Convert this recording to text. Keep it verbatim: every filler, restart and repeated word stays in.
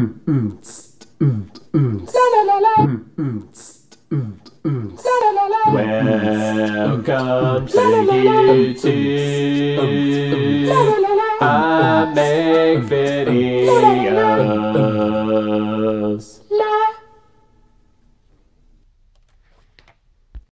Welcome to YouTube. I make videos.